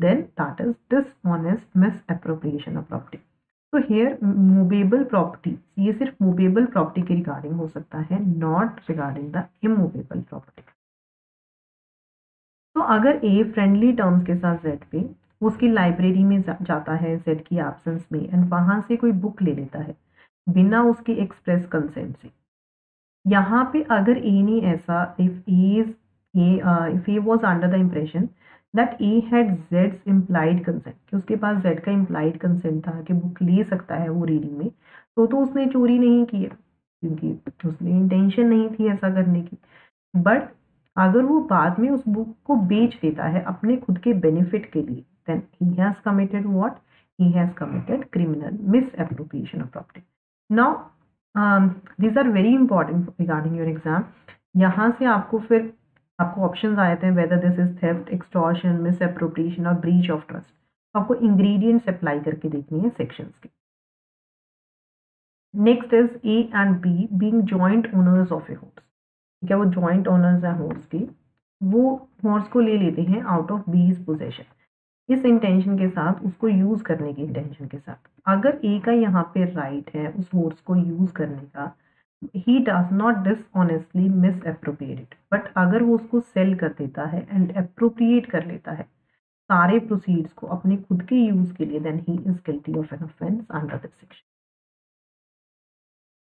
then that is dishonest misappropriation of property. तो हेयर मूवेबल प्रॉपर्टी, ये सिर्फ मूवेबल प्रॉपर्टी के रिगार्डिंग हो सकता है, not regarding the immovable property. तो अगर ए फ्रेंडली टर्म्स के साथ जेड पे उसकी लाइब्रेरी में जा, जाता है जेड की एब्सेंस में, एंड वहाँ से कोई बुक ले लेता है बिना उसके एक्सप्रेस कंसेंट से। यहाँ पे अगर ए ने ऐसा, if is if A was under the impression that A had जेड्स इम्प्लाइड कंसेंट, कि उसके पास जेड का इम्प्लाइड कंसेंट था कि बुक ले सकता है वो रीडिंग में, तो तो उसने चोरी नहीं की है क्योंकि उसने इंटेंशन नहीं थी ऐसा करने की। बट अगर वो बाद में उस बुक को बेच देता है अपने खुद के बेनिफिट के लिए, then he has committed what? He has committed criminal misappropriation of property. Now, um, these are very important regarding your exam. यहाँ से आपको फिर आपको options आए थे whether this is theft, extortion, misappropriation और breach of trust. आपको ingredients अप्लाई करके देखनी है sections के। Next is A and B being joint owners of a horse. ठीक है, वो joint owners है horse के, वो horse को ले लेते हैं out of B's possession. इस इंटेंशन के साथ, उसको यूज करने की इंटेंशन के साथ। अगर ए का यहाँ पे राइट है उस होर्स को यूज करने का, he does not dishonestly misappropriate it, but अगर वो उसको सेल कर देता है एंड एप्रोप्रिएट कर लेता है सारे प्रोसीड्स को अपने खुद के यूज के लिए, then he is guilty of an offence under this section.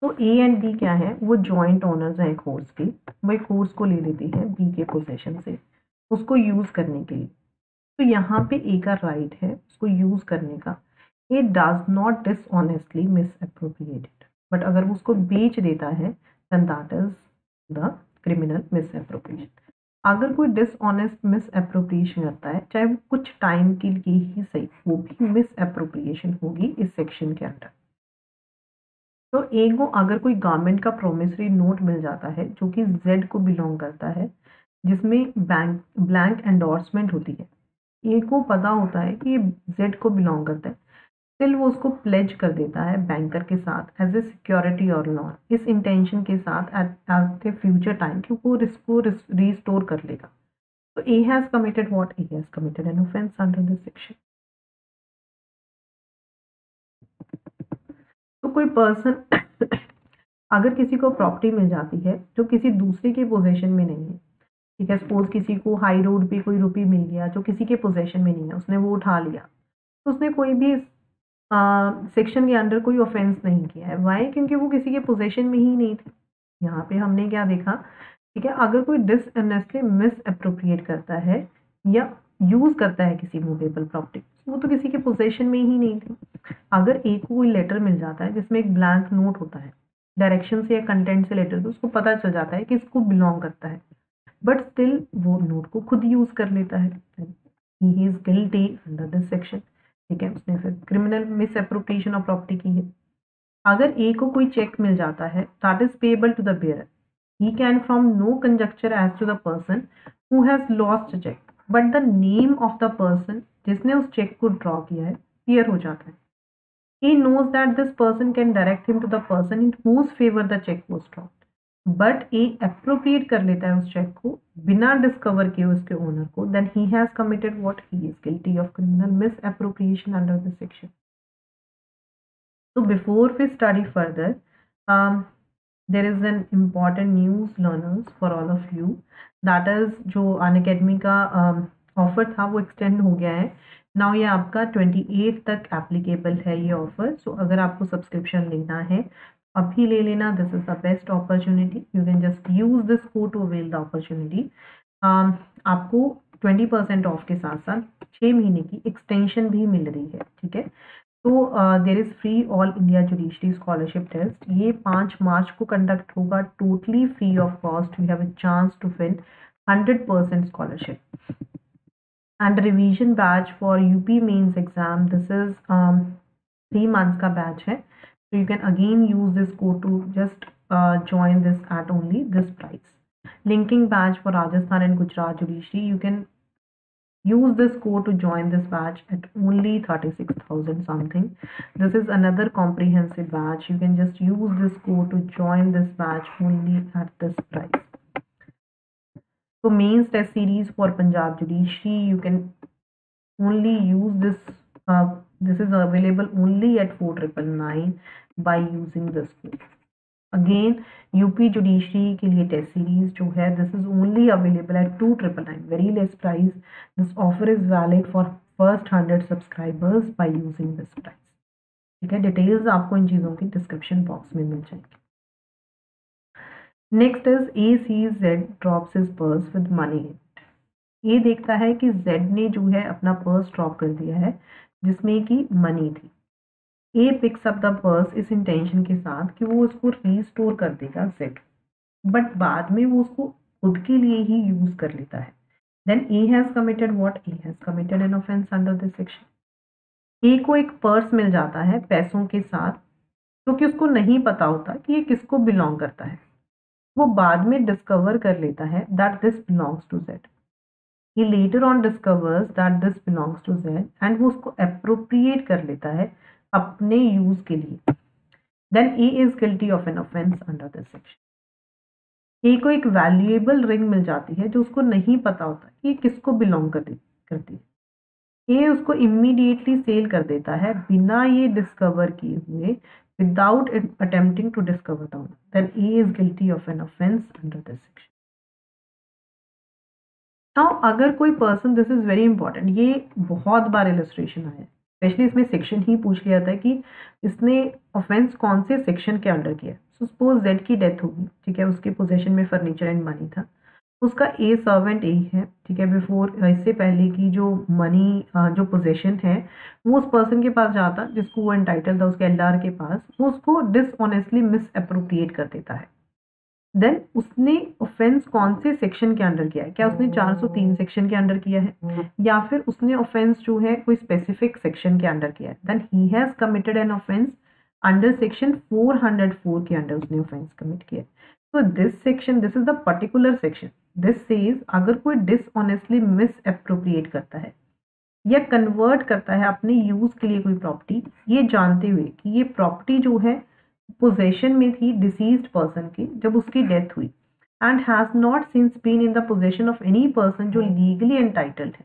तो ए एंड बी क्या है, वो जॉइंट ओनर्स हैं एक होर्स के, वो एक होर्स को ले लेती है बी के पोजेशन से उसको यूज करने के लिए। तो यहाँ पे ए का राइट है उसको यूज करने का, A does not dishonestly misappropriated, but अगर वो उसको बेच देता है then that is the criminal misappropriation. अगर कोई डिसऑनेस्ट मिसएप्रोप्रिएशन करता है, चाहे वो कुछ टाइम के लिए ही सही, वो भी मिसएप्रोप्रिएशन होगी इस सेक्शन के अंदर। तो ए को अगर कोई गवर्नमेंट का प्रोमिसरी नोट मिल जाता है जो कि जेड को बिलोंग करता है, जिसमें बैंक ब्लैंक एंडोर्समेंट होती है, ए को पता होता है कि ये जेड को बिलोंग करता है, स्टिल वो उसको प्लेज कर देता है बैंकर के साथ एज ए सिक्योरिटी और लोन, इस इंटेंशन के साथ एज ए फ्यूचर टाइम कि वो इसको रिस्टोर कर लेगा। तो A has committed what? A has committed an offence under this section. तो कोई पर्सन अगर किसी को प्रॉपर्टी मिल जाती है जो किसी दूसरे के पोजेशन में नहीं है, ठीक है, सपोज किसी को हाई रोड पे कोई रुपये मिल गया जो किसी के पोजेशन में नहीं है, उसने वो उठा लिया, तो उसने कोई भी सेक्शन के अंडर कोई ऑफेंस नहीं किया है। वाई? क्योंकि वो किसी के पोजेशन में ही नहीं थे। यहाँ पे हमने क्या देखा, ठीक है, अगर कोई डिसऑनेस्टली मिस एप्रोप्रिएट करता है या यूज़ करता है किसी मूवेबल प्रॉपर्टी, वो तो किसी के पोजेशन में ही नहीं थे। अगर एक को कोई लेटर मिल जाता है जिसमें एक ब्लैंक नोट होता है डायरेक्शन से या कंटेंट से लेटर, तो उसको पता चल जाता है कि इसको बिलोंग करता है, बट स्टिल वो नोट को खुद यूज कर लेता है, he is guilty under this section. ठीक है, उसने फिर क्रिमिनल मिसएप्रोप्रिएशन ऑफ प्रॉपर्टी की है। अगर ए को कोई चेक मिल जाता है that is payable to the bearer, he can from no conjecture as to the person who has lost cheque, but the name of the person जिसने उस चेक को ड्रॉ किया है क्लियर हो जाता है। He knows that this person can direct him to the person in whose favour the cheque was drawn, but A appropriate कर लेता है उस चेक को बिना डिस्कवर किए उसके ओनर को, then he has committed what? He is guilty of criminal misappropriation under this section. तो before we study further, there is an important news learners for all of you, that is जो अनअकैडमी का ऑफर um, था वो एक्सटेंड हो गया है। नाउ ये आपका अट्ठाईस तक एप्लीकेबल है ये ऑफर। सो so, अगर आपको सब्सक्रिप्शन लेना है अभी ले लेना, this is the best opportunity, you can just use this code to avail the opportunity. आपको ट्वेंटी परसेंट ऑफ के साथ साथ छः महीने की एक्सटेंशन भी मिल रही है। ठीक है, तो there is free all India judiciary scholarship test, ये पाँच मार्च को कंडक्ट होगा, totally free of cost. We have a chance to win hundred percent scholarship. And revision batch for UP mains exam, this is three months का बैच है, so you can again use this code to just uh, join this at only this price. Linking batch for Rajasthan and Gujarat judiciary, you can use this code to join this batch at only thirty-six thousand something. This is another comprehensive batch, you can just use this code to join this batch only at this price. So mains test series for Punjab judiciary, you can only use this uh, this is available only at four triple nine by using this code. Again U P judiciary के लिए test series जो है, this is only available at two triple nine, very less price. This offer is valid for first hundred subscribers by using this price. ठीक है, details आपको इन चीज़ों की description box में मिल जाएगी। Next is A C Z drops his purse with money. ये देखता है कि Z ने जो है अपना purse drop कर दिया है जिसमें कि मनी थी। A picks up the purse इस इंटेंशन के साथ कि वो उसको रीस्टोर कर देगा Z, बट बाद में वो उसको खुद के लिए ही यूज कर लेता है। Then A has committed what, A has committed an offence under this section. A को एक पर्स मिल जाता है पैसों के साथ, क्योंकि उसको नहीं पता होता कि ये किसको बिलोंग करता है। वो बाद में डिस्कवर कर लेता है that this belongs to Z। He later on discovers that this belongs to Z and वो उसको appropriate कर लेता है अपने use के लिए। Then A is guilty of an offense under this section. A को एक valuable ring मिल जाती है जो उसको नहीं पता होता कि ये किसको belong करती है। A उसको immediately sale कर देता है बिना ये discover किए हुए, without attempting to discover the owner. Then A is guilty of an offense under this section. Now अगर कोई person, this is very important, ये बहुत बार इलस्ट्रेशन आया है, स्पेशली इसमें सेक्शन ही पूछ लिया था कि इसने ऑफेंस कौन से सेक्शन के अंडर किया। सो सपोज Z की डेथ होगी, ठीक है, उसके पोजीशन में फर्नीचर एंड मनी था, उसका ए सर्वेंट ए है, ठीक है, बिफोर, इससे पहले कि जो मनी जो पोजीशन है वो उस पर्सन के पास जाता जिसको वो एंटाइटल था, उसके एल आर के पास, वो उसको डिसऑनेस्टली मिस अप्रोप्रिएट कर देता है। देन उसने ऑफेंस कौन से सेक्शन के अंडर किया है, क्या उसने चार सौ तीन सेक्शन के अंडर किया है या फिर उसने ऑफेंस जो है कोई स्पेसिफिक सेक्शन के अंडर किया है। Then he has committed an offence under section four hundred four के अंडर उसने ऑफेंस कमिट किया। So this section, this is the particular section, this says अगर कोई डिसऑनेस्टली मिस एप्रोप्रिएट करता है या कन्वर्ट करता है अपने यूज के लिए कोई प्रॉपर्टी, ये जानते हुए कि ये प्रॉपर्टी जो है पोजेशन में थी डिसीज्ड पर्सन की जब उसकी डेथ हुई, and has not since been in the possession of any person जो लीगली एंटाइटल्ड है,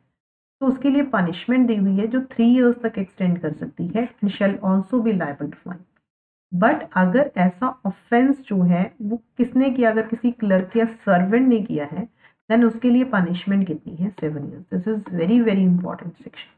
तो उसके लिए पनिशमेंट दी हुई है जो थ्री इयर्स तक एक्सटेंड कर सकती है, and shall also be liable to fine. But अगर ऐसा ऑफेंस जो है वो किसने किया, अगर किसी क्लर्क या सर्वेंट ने किया है, देन उसके लिए पनिशमेंट कितनी है, seven years. This is very very important section,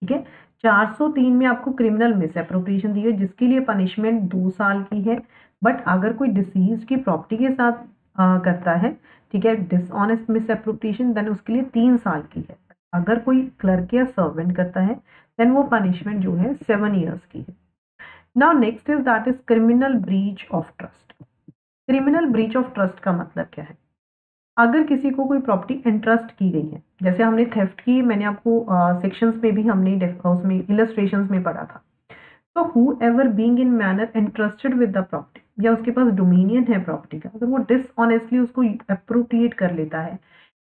ठीक है। चार सौ तीन में आपको क्रिमिनल मिस एप्रोप्रिएशन दी है जिसके लिए पनिशमेंट दो साल की है, बट अगर कोई डिसीज की प्रॉपर्टी के साथ आ, करता है, ठीक है, डिसऑनेस्ट मिस एप्रोप्रिएशन, देन उसके लिए तीन साल की है। अगर कोई क्लर्क या सर्वेंट करता है देन वो पनिशमेंट जो है सेवन इयर्स की है। Now next is that is criminal breach of trust. Criminal breach of trust का मतलब क्या है, अगर किसी को कोई प्रॉपर्टी एंट्रस्ट की गई है, जैसे हमने थेफ्ट की, मैंने आपको सेक्शंस uh, में भी हमने उसमें इलस्ट्रेशंस में पढ़ा था। तो whoever being in manner entrusted with the property, या उसके पास डोमिनियन है प्रॉपर्टी का, अगर वो डिसऑनेस्टली उसको अप्रोप्रिएट कर लेता है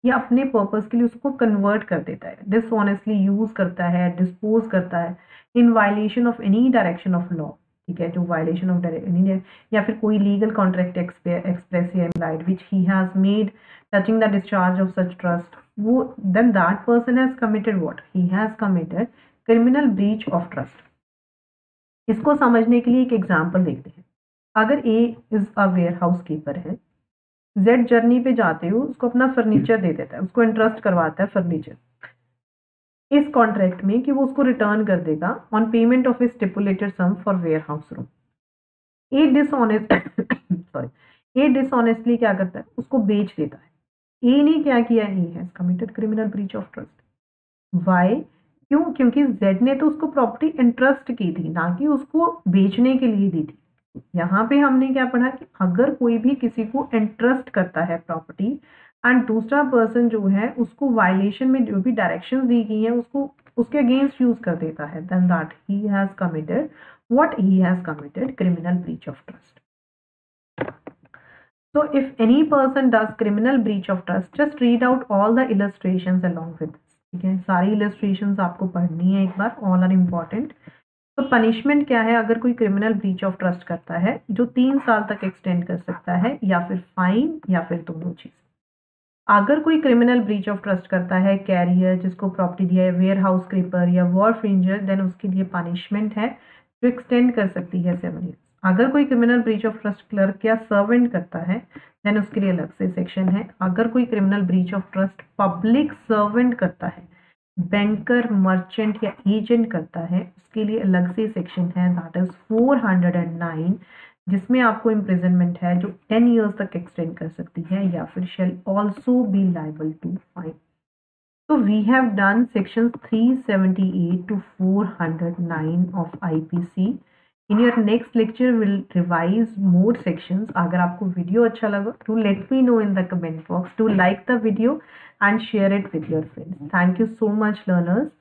या अपने पर्पस के लिए उसको कन्वर्ट कर देता है, डिसऑनेस्टली यूज करता है, डिस्पोज करता है, in violation of any direction of law, ठीक है, जो वायलेशन ऑफ डायरेक्शन या फिर कोई लीगल कॉन्ट्रैक्ट एक्सप्रेस या implied which he has made touching the discharge of such trust, वो then that person has committed what, he has committed criminal breach of trust. इसको समझने के लिए एक एग्जांपल देखते हैं। अगर A is a warehouse keeper है, जेड जर्नी पे जाते हुए उसको अपना फर्नीचर दे देता है, उसको इंटरेस्ट करवाता है फर्नीचर इस कॉन्ट्रैक्ट में कि वो उसको रिटर्न कर देगा on payment of a stipulated sum for warehouse room. A dishonest sorry A dishonestly क्या करता है, उसको बेच देता है। ए ने क्या किया, he has committed criminal breach of trust. Why? क्यों? क्योंकि Z ने तो उसको प्रॉपर्टी इंटरेस्ट की थी, ना कि उसको बेचने के लिए दी थी। यहाँ पे हमने क्या पढ़ा कि अगर कोई भी किसी को इंटरेस्ट करता है प्रॉपर्टी एंड दूसरा पर्सन जो है उसको वायलेशन में जो भी डायरेक्शंस दी गई हैं उसको उसके अगेंस्ट यूज कर देता है, then that he has committed what he has committed criminal breach of trust. So if any person does criminal breach of trust, just read out all the illustrations along with this. ठीक है, सारी illustrations आपको पढ़नी है एक बार, all are important. तो punishment क्या है अगर कोई criminal breach of trust करता है, जो तीन साल तक extend कर सकता है या फिर फाइन या फिर दोनों चीज। अगर कोई criminal breach of trust करता है carrier जिसको प्रॉपर्टी दिया है, वेयर हाउस क्रीपर या वॉर फ्रिंजर, देन उसके लिए पनिशमेंट है जो एक्सटेंड कर सकती है सेवन ईयर। अगर कोई criminal breach of trust clerk या सर्वेंट करता है देन उसके लिए अलग से सेक्शन है। अगर कोई criminal breach of trust public servant करता है, बैंकर, मर्चेंट या एजेंट करता है, उसके लिए अलग से सेक्शन है, that is four hundred and nine, जिसमें आपको इम्प्रिजनमेंट है जो टेन ईयर्स तक एक्सटेंड कर सकती है या फिर shall also be liable to fine. तो we have done section three seventy eight to four hundred nine of I P C. In your next lecture will revise more sections. अगर आपको वीडियो अच्छा लगा to let me know in the comment Folks, do like the video and share it with your friends. Thank you so much, learners.